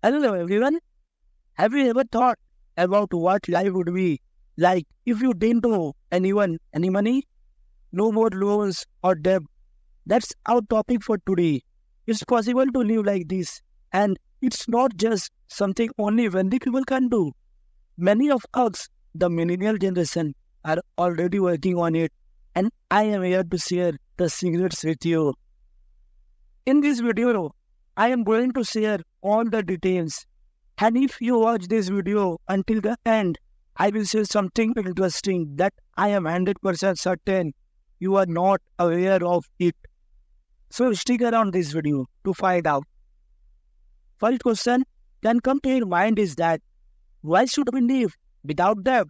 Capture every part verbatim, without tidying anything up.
Hello everyone, have you ever thought about what life would be like if you didn't owe anyone any money? No more loans or debt. That's our topic for today. It's possible to live like this, and it's not just something only wealthy people can do. Many of us, the millennial generation, are already working on it, and I am here to share the secrets with you. In this video, I am going to share all the details, and if you watch this video until the end, I will say something interesting that I am one hundred percent certain you are not aware of it. So stick around this video to find out. First question can come to your mind is that, why should we live without debt?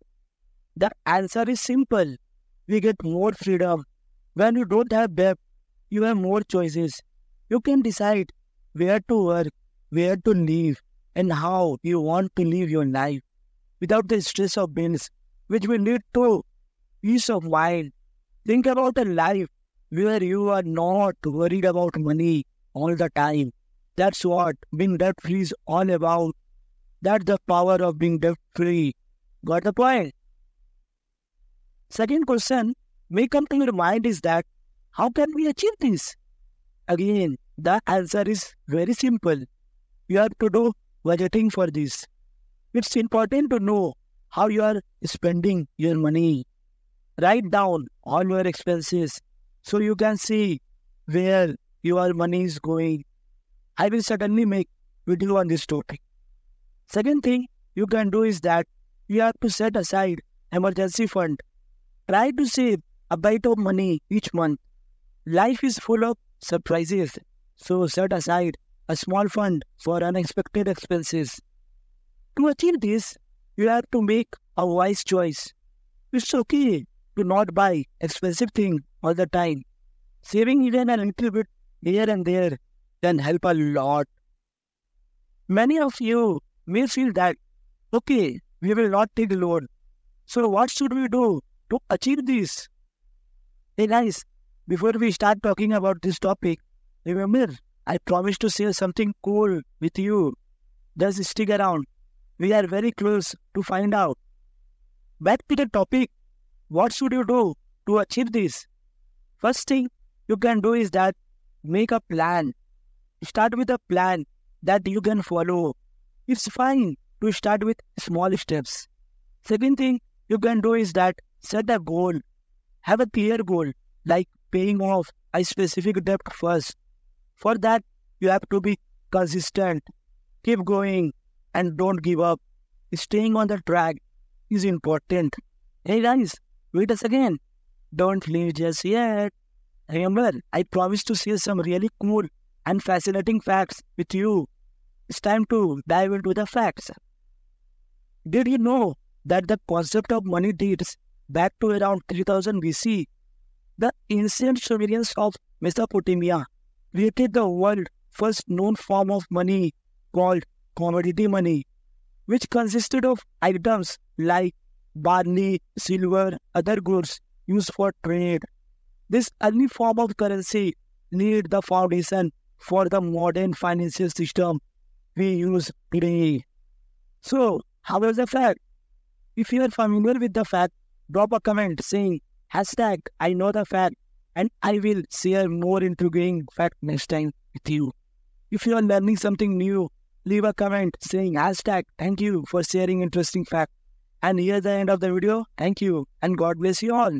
The answer is simple. We get more freedom. When you don't have debt, you have more choices. You can decide where to work, where to live, and how you want to live your life without the stress of bills, which will lead to peace of mind. Think about a life where you are not worried about money all the time. That's what being debt-free is all about. That's the power of being debt-free. Got the point? Second question may come to your mind is that, how can we achieve this? Again, the answer is very simple. You have to do budgeting for this. It's important to know how you are spending your money. Write down all your expenses so you can see where your money is going. I will certainly make a video on this topic. Second thing you can do is that you have to set aside emergency fund. Try to save a bit of money each month. Life is full of surprises. So set aside a small fund for unexpected expenses. To achieve this, you have to make a wise choice. It's okay to not buy expensive things all the time. Saving even a little bit here and there can help a lot. Many of you may feel that, okay, we will not take a loan. So what should we do to achieve this? Hey guys, before we start talking about this topic, remember, I promised to share something cool with you. Just stick around. We are very close to find out. Back to the topic. What should you do to achieve this? First thing you can do is that make a plan. Start with a plan that you can follow. It's fine to start with small steps. Second thing you can do is that set a goal. Have a clear goal like paying off a specific debt first. For that, you have to be consistent, keep going, and don't give up. Staying on the track is important. Hey guys, wait a second. Don't leave just yet. Remember, I promised to share some really cool and fascinating facts with you. It's time to dive into the facts. Did you know that the concept of money dates back to around three thousand B C? The ancient Sumerians of Mesopotamia created the world's first known form of money called commodity money, which consisted of items like barley, silver, other goods used for trade. This early form of currency laid the foundation for the modern financial system we use today. So, how is the fact? If you are familiar with the fact, drop a comment saying, hashtag I know the fact. And I will share more intriguing fact next time with you. If you are learning something new, leave a comment saying hashtag thank you for sharing interesting fact. And here's the end of the video. Thank you and God bless you all.